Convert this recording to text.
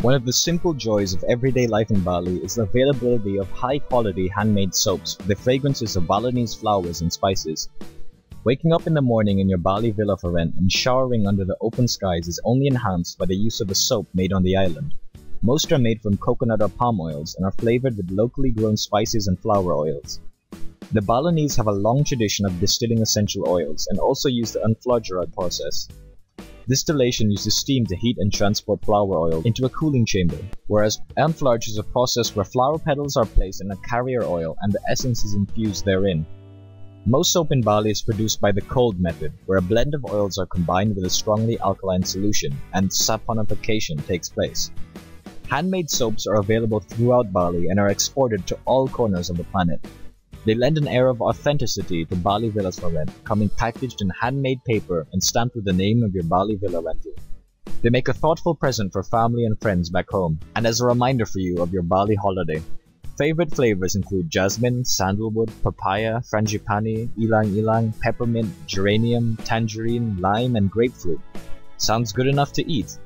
One of the simple joys of everyday life in Bali is the availability of high-quality handmade soaps with the fragrances of Balinese flowers and spices. Waking up in the morning in your Bali villa for rent and showering under the open skies is only enhanced by the use of a soap made on the island. Most are made from coconut or palm oils and are flavored with locally grown spices and flower oils. The Balinese have a long tradition of distilling essential oils and also use the unflagerat process. Distillation uses steam to heat and transport flower oil into a cooling chamber, whereas enflage is a process where flower petals are placed in a carrier oil and the essence is infused therein. Most soap in Bali is produced by the cold method, where a blend of oils are combined with a strongly alkaline solution and saponification takes place. Handmade soaps are available throughout Bali and are exported to all corners of the planet. They lend an air of authenticity to Bali villas for rent, coming packaged in handmade paper and stamped with the name of your Bali villa rental. They make a thoughtful present for family and friends back home, and as a reminder for you of your Bali holiday. Favorite flavors include jasmine, sandalwood, papaya, frangipani, ylang-ylang, peppermint, geranium, tangerine, lime, and grapefruit. Sounds good enough to eat?